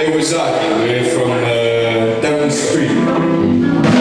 Hey, what's up? We're from Downing Street.